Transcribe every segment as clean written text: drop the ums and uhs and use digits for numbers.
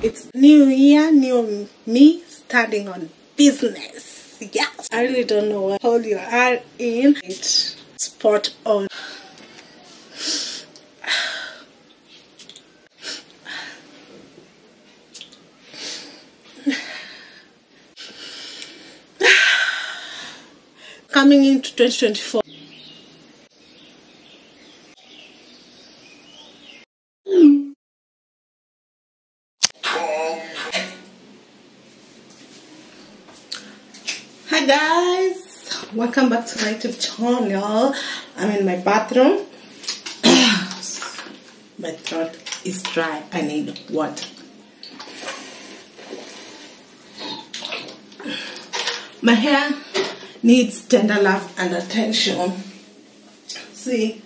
It's new year, new me, starting on business. Yes. I really don't know what hole you are in. It's spot on. Coming into 2024. Hi guys, welcome back to my YouTube channel. I'm in my bathroom. My throat is dry. I need water. My hair needs tender love and attention. See,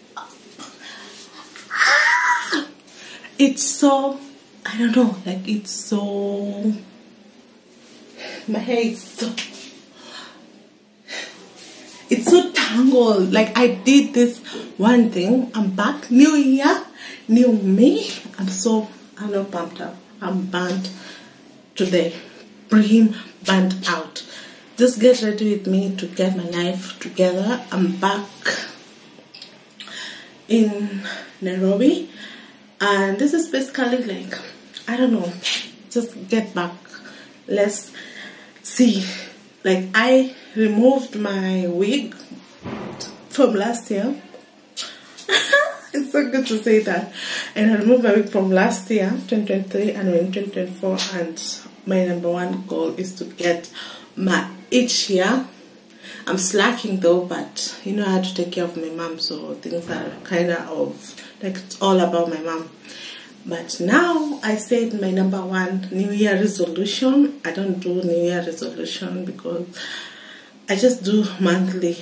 it's so, I don't know, like it's so, my hair is so, it's so tangled. Like I did this one thing, I'm back, new year, new me. I'm so, I'm not pumped up, I'm burnt to the brim, burnt out. Just get ready with me to get my life together. I'm back in Nairobi, and this is basically like, I don't know, just get back. Let's see. Like I removed my wig from last year. It's so good to say that. And I removed my wig from last year, 2023, and we're in 2024. And my number one goal is to get my each year. I'm slacking though, but you know I had to take care of my mom, so things are kind of like it's all about my mom. But now I said my number one new year resolution. I don't do new year resolution because I just do monthly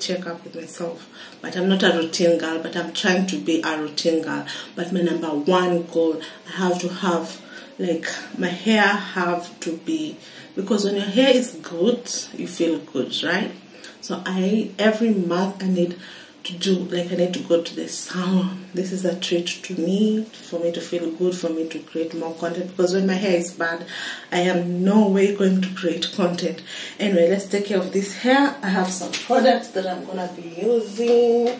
checkup with myself. But I'm not a routine girl, but I'm trying to be a routine girl. But my number one goal, I have to have, like my hair have to be, because when your hair is good, you feel good, right? So every month I need to do, like I need to go to the salon. This is a treat to me, for me to feel good, for me to create more content, because when my hair is bad, I am no way going to create content. Anyway, let's take care of this hair. I have some products that I'm gonna be using.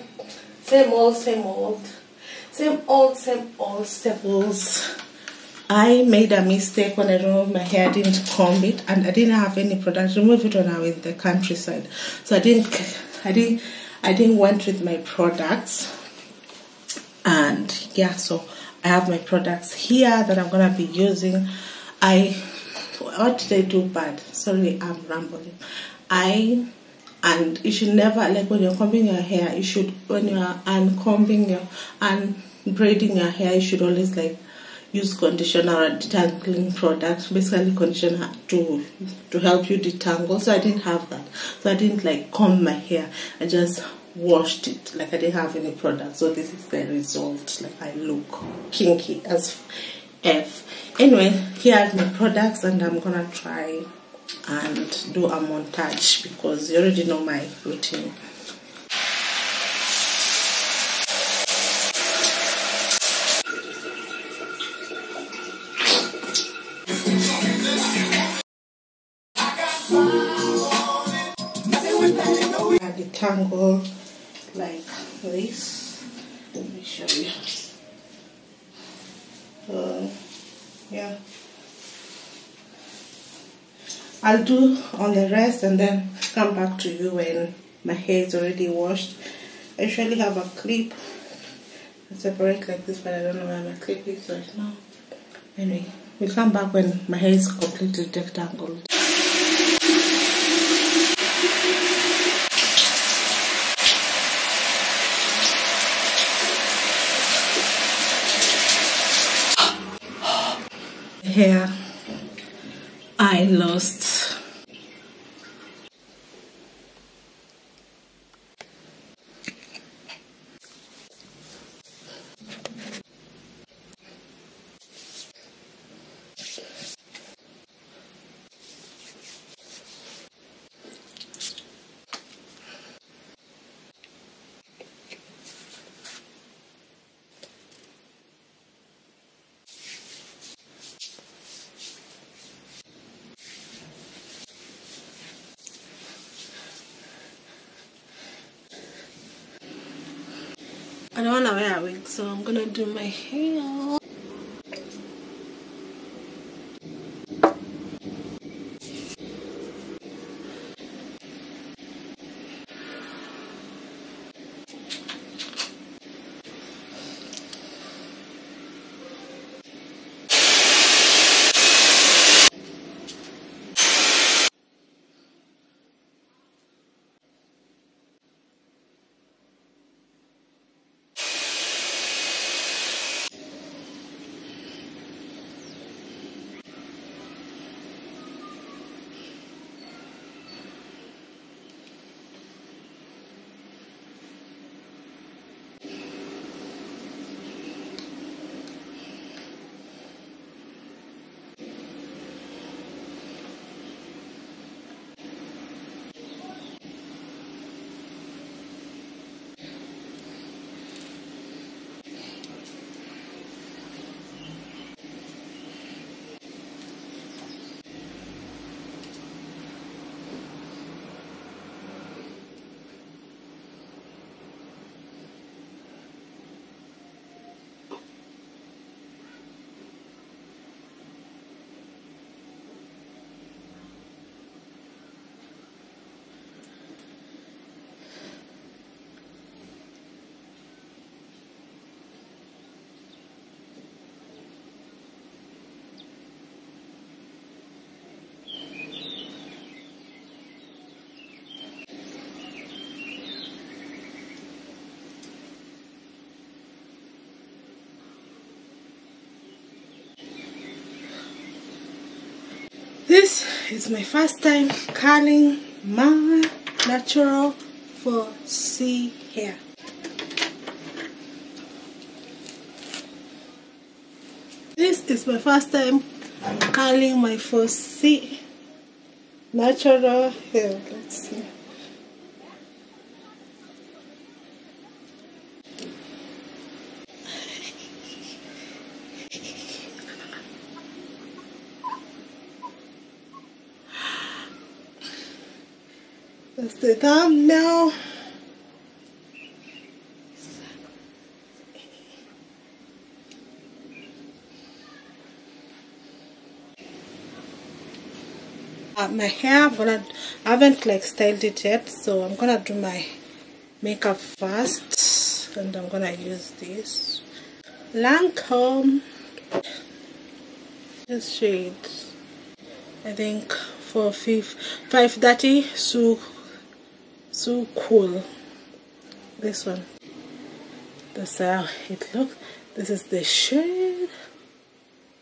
Same old staples. I made a mistake when I removed my hair. I didn't comb it, and I didn't have any product. I removed it when I was in the countryside, so I didn't went with my products, and yeah, so I have my products here that I'm gonna be using. What did I do bad? Sorry, I'm rambling. And you should never, like when you're combing your hair, you should, when you're braiding your hair, you should always like use conditioner or detangling product, basically conditioner to help you detangle. So I didn't have that, so I didn't like comb my hair, I just washed it. Like I didn't have any product, so this is the result. Like I look kinky as f. Anyway, here are my products, and I'm gonna try and do a montage because you already know my routine. Tangle like this. Let me show you. Yeah, I'll do all the rest and then come back to you when my hair is already washed. I usually have a clip. I separate like this, but I don't know where my clip is right now. Anyway, we'll come back when my hair is completely detangled. Hair I lost. showering, so I'm gonna do my hair. This is my first time curling my natural 4C hair. Let's see. That's the thumbnail. My hair, I haven't like styled it yet, so I'm gonna do my makeup first, and I'm gonna use this Lancôme, this shade, I think 530. So cool, this one. That's how it looks. This is the shade.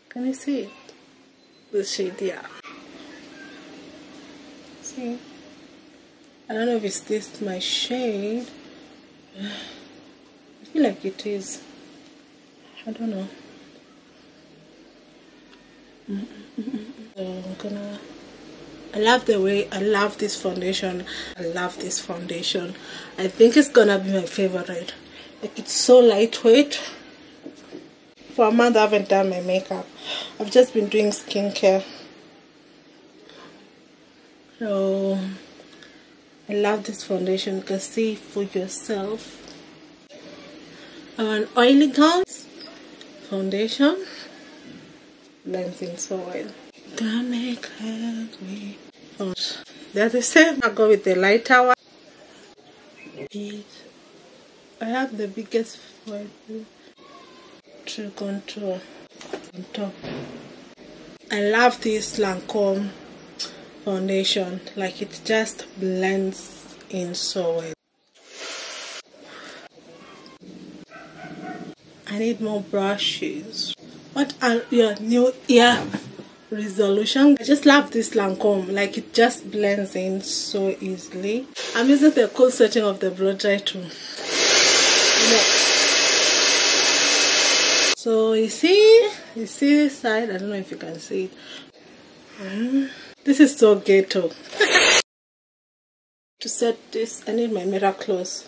Can you see it? This shade, yeah. See? I don't know if it's this my shade. I feel like it is. I don't know. So I'm gonna. I love this foundation. I think it's gonna be my favorite. It's so lightweight. For a month I haven't done my makeup. I've just been doing skincare. So I love this foundation. You can see for yourself. I have an oily gauze foundation. Blends in so well. They're the same. I go with the lighter one. I have the biggest for true contour on top. I love this Lancôme foundation. Like it just blends in so well. I need more brushes. What are your new ear resolution? I just love this Lancôme. Like it just blends in so easily. I'm using the cool setting of the blow dry too. Yeah. So you see this side. I don't know if you can see it. This is so ghetto. To set this, I need my mirror close.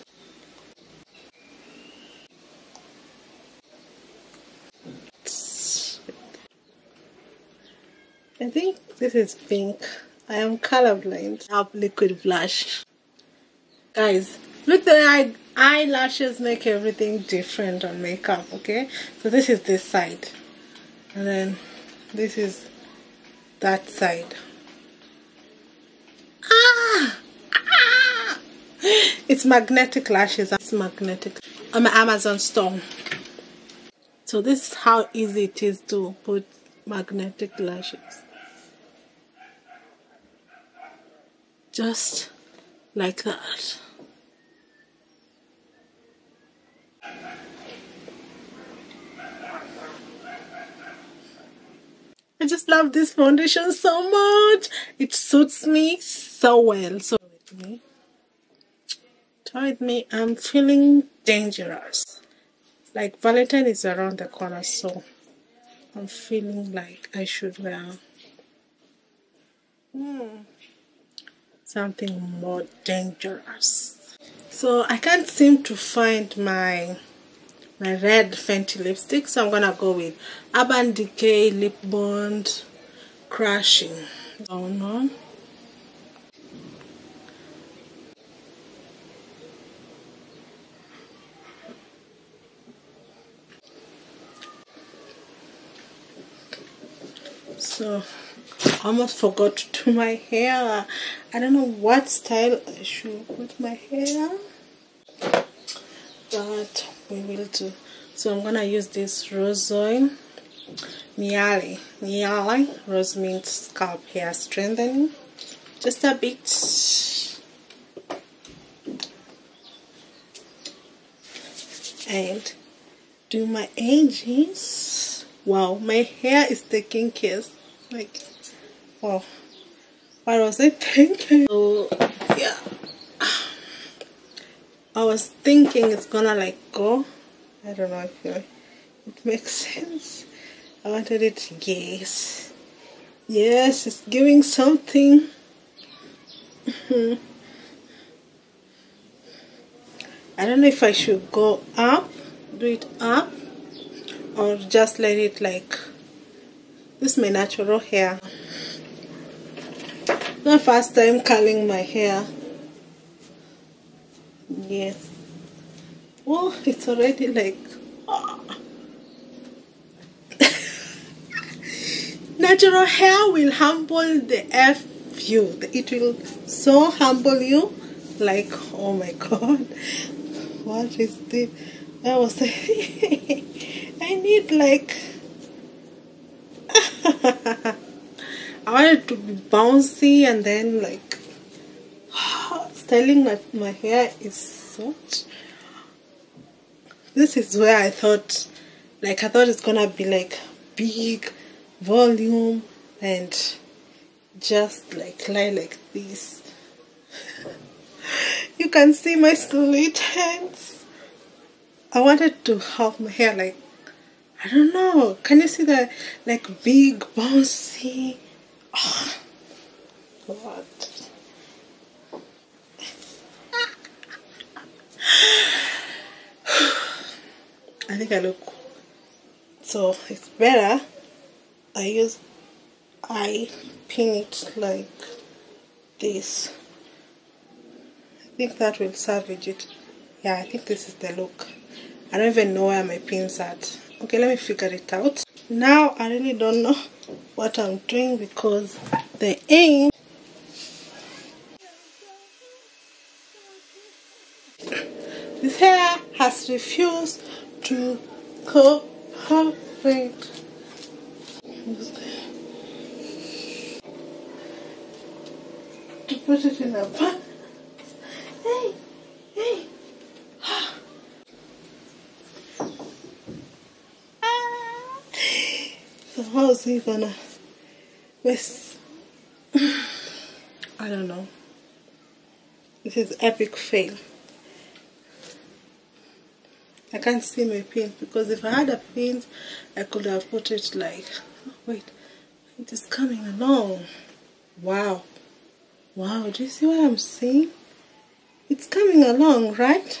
I think this is pink. I am colorblind. I have liquid blush. Guys, Look, the eyelashes make everything different on makeup, okay? So this is this side. And then this is that side. Ah! Ah! It's magnetic lashes. It's magnetic. On my Amazon store. So this is how easy it is to put magnetic lashes. Just like that. I just love this foundation so much. It suits me so well. So toy with me. I'm feeling dangerous. Like Valentine is around the corner, so I'm feeling like I should wear something more dangerous. So I can't seem to find my red Fenty lipstick, so I'm gonna go with Urban Decay Lip Bond Crashing. Down on. So almost forgot to do my hair. I don't know what style I should put my hair, but we will do. So I'm gonna use this rose oil Miale Rose Mint Scalp Hair Strengthening, just a bit. And do my edges. Wow, my hair is taking care. Like, wow, what was I thinking? So yeah, I was thinking it's gonna like go. I don't know if it makes sense. I wanted it. Yes. Yes, it's giving something. I don't know if I should go up, do it up, or just let it like this. Is my natural hair. My first time curling my hair. Yes. Oh, it's already like natural hair will humble the F you. It will so humble you, like, oh my god, what is this? I was like, I need like I wanted to be bouncy, and then like styling my hair is such. This is where I thought it's gonna be like big volume and just like lie like this. You can see my slit hands. I wanted to have my hair like, I don't know, can you see that, like big bouncy? Oh, God. I think I look so it's better. I pin it like this. I think that will salvage it. Yeah, I think this is the look. I don't even know where my pin's at. Okay, let me figure it out. Now I really don't know what I'm doing because the ink. This hair has refused to cooperate. To put it in a bun. Hey, hey. So how is he gonna miss? I don't know. This is epic fail. I can't see my pins, because if I had a pin, I could have put it like, oh, wait, it is coming along. Wow. Wow, do you see what I'm seeing? It's coming along, right?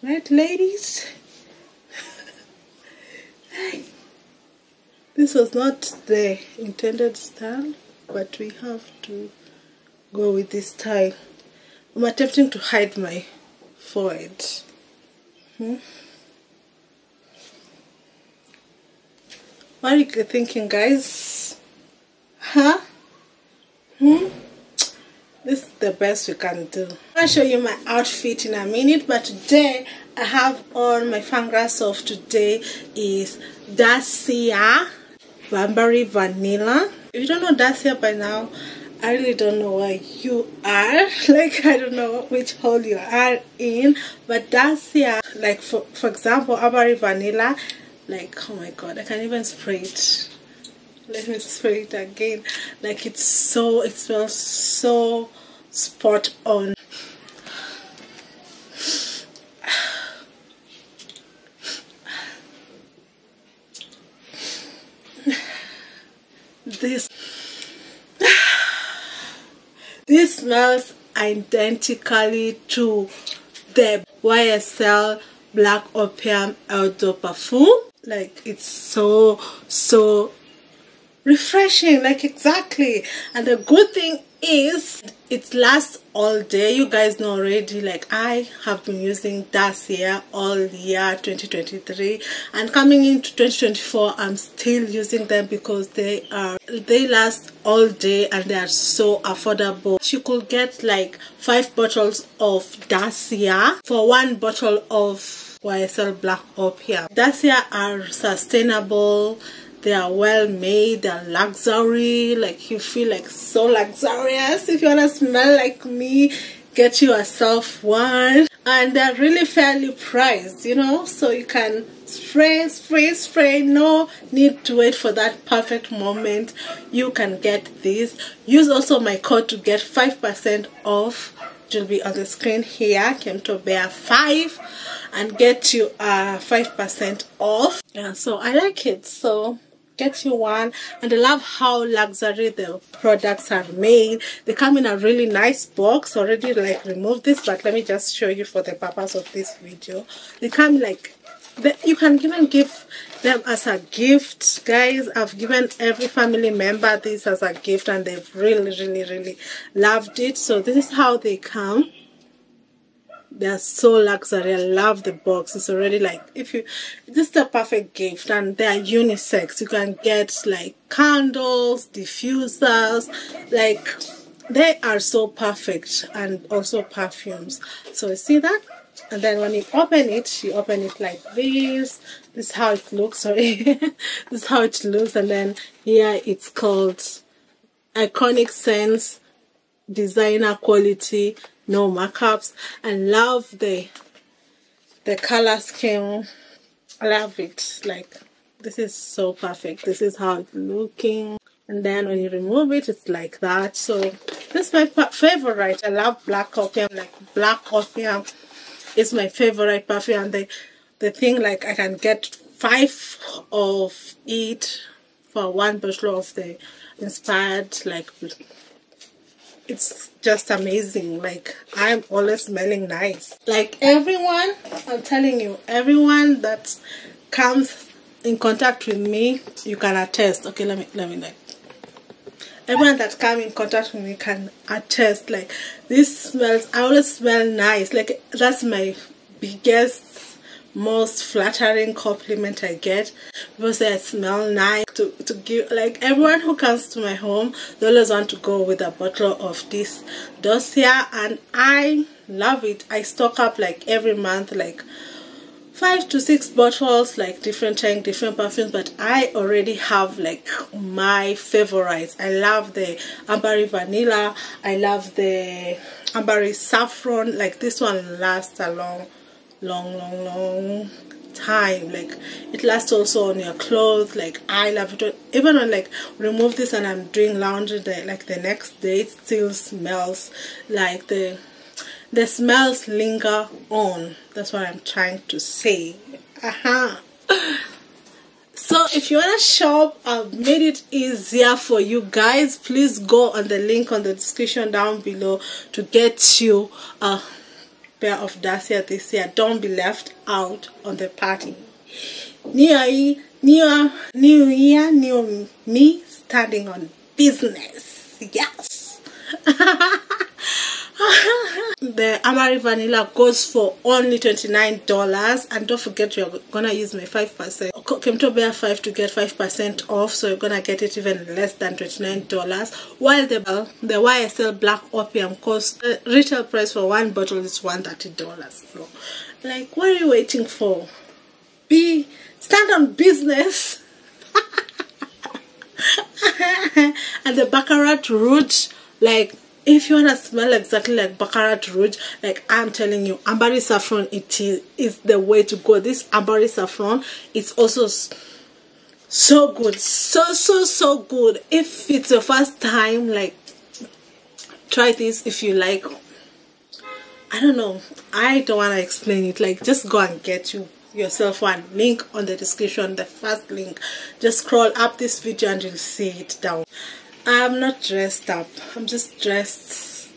Right, ladies? Hey. This was not the intended style, but we have to go with this style. I'm attempting to hide my forehead. What are you thinking, guys? Huh? This is the best we can do. I'll show you my outfit in a minute, but today I have on my fangirls of today is Dossier Bambury Vanilla. If you don't know Dossier by now, I really don't know where you are. Like, I don't know which hole you are in, but Dossier, like for example, Bambury Vanilla, like, oh my god, I can't even spray it. Let me spray it again. Like, it's so, it smells so spot on. This smells identically to the YSL Black Opium Outdoor Perfume. Like, it's so refreshing, like exactly. And the good thing is it lasts all day. You guys know already, like, I have been using Dossier all year 2023, and coming into 2024 I'm still using them because they last all day and they are so affordable. You could get like 5 bottles of Dossier for 1 bottle of YSL Black Opium. Dossier are sustainable. They are well made, they are luxury, like you feel like so luxurious. If you want to smell like me, get yourself one. And they are really fairly priced, you know, so you can spray. No need to wait for that perfect moment. You can get this. Use also my code to get 5% off. It will be on the screen here, Kemunto Bear 5, and get you 5% off. Yeah, so I like it, so get you one. And I love how luxury the products are made. They come in a really nice box. Already, like, remove this, but let me just show you for the purpose of this video. They come like, you can even give them as a gift, guys. I've given every family member this as a gift and they've really loved it. So this is how they come. They're so luxury. I love the box. It's already like, this is the perfect gift. And they're unisex. You can get like candles, diffusers, like they are so perfect, and also perfumes. So you see that? And then when you open it like this. This is how it looks. Sorry, this is how it looks. And then here it's called Iconic Scents, Designer Quality, No Markups. I love the color scheme. I love it. Like, this is so perfect. This is how it's looking. And then when you remove it, it's like that. So this is my favorite. I love Black Opium. Like, Black Opium, it's my favorite perfume. And the thing, like, I can get 5 of it for 1 bottle of the inspired. Like, it's just amazing. Like, I'm always smelling nice. Like, everyone, I'm telling you, everyone that comes in contact with me, you can attest. Okay, let me like, everyone that comes in contact with me can attest, like, this smells, I always smell nice. Like, that's my biggest, most flattering compliment I get, because I smell nice. To give, like, everyone who comes to my home, they always want to go with a bottle of this Dossier, and I love it. I stock up, like, every month, like 5 to 6 bottles, like different tank, different perfumes, but I already have like my favorites. I love the Bambury Vanilla, I love the Bambury Saffron. Like, this one lasts a long time. Like, it lasts also on your clothes. Like, I love it. Even when, like, remove this and I'm doing laundry, like the next day it still smells. Like, the smells linger on. That's what I'm trying to say. So if you want to shop, I've made it easier for you guys. Please go on the link on the description down below to get you a pair of Dossier this year. Don't be left out on the party. New year, new me, standing on business. Yes. the Amari Vanilla goes for only $29, and don't forget you're gonna use my 5%. Kemunto Bear 5 to get 5% off, so you're gonna get it even less than $29. While the YSL Black Opium costs retail price for one bottle is $130. So, like, what are you waiting for? Stand on business. And the Baccarat Rouge, like, if you want to smell exactly like Baccarat Rouge, like I'm telling you, Ambari Saffron, it is the way to go. This Ambari Saffron is also so good. So good. If it's your first time, like, try this if you like. I don't know. I don't want to explain it. Like, just go and get yourself one. Link on the description, the first link. Just scroll up this video and you'll see it down. I'm not dressed up. I'm just dressed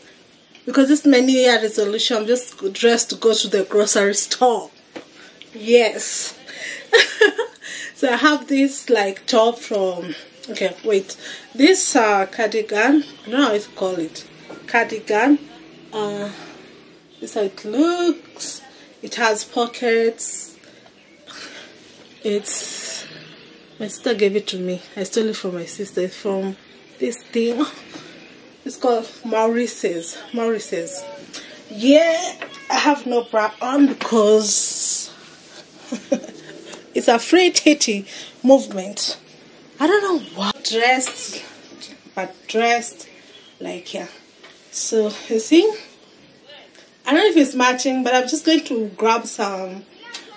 because it's my New Year resolution. I'm just dressed to go to the grocery store. Yes. So I have this like top from, okay, wait. This cardigan, I don't know how to call it. Cardigan. This is how it looks. It has pockets. It's, my sister gave it to me. I stole it from my sister. It's from this thing, it's called Maurice's. Yeah, I have no bra on because it's a free titty movement. I don't know what dressed, but dressed like, yeah. So you see, I don't know if it's matching, but I'm just going to grab some,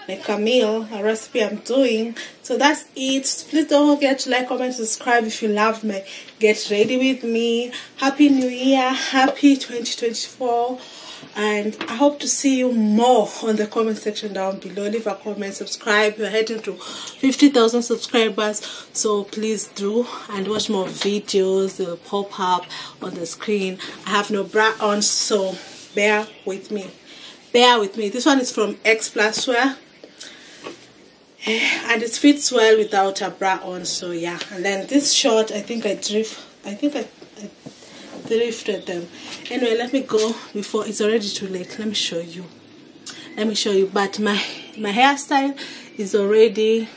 like a meal, a recipe I'm doing. So that's it. Please don't forget to like, comment, subscribe if you love me. Get ready with me. Happy New Year. Happy 2024. And I hope to see you more on the comment section down below. Leave a comment, subscribe. We're heading to 50,000 subscribers. So please do and watch more videos. They'll pop up on the screen. I have no bra on, so bear with me. Bear with me. This one is from X Plus Wear. And it fits well without a bra on, so yeah. And then this short, I think I thrifted them. Anyway, let me go before it's already too late. Let me show you. But my hairstyle is already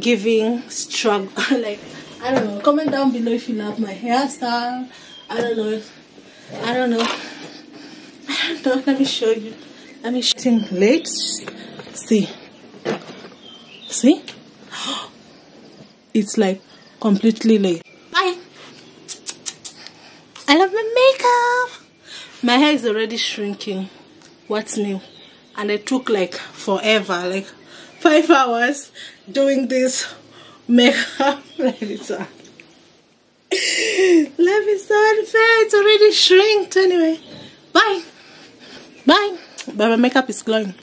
giving struggle. Like, I don't know. Comment down below if you love my hairstyle. I don't know. Let me show you. Let's see. See, it's like completely late. Bye. I love my makeup. My hair is already shrinking. What's new? And it took like forever, like 5 hours doing this makeup. Like, it's life is so unfair. It's already shrinked anyway. Bye. Bye. But my makeup is glowing.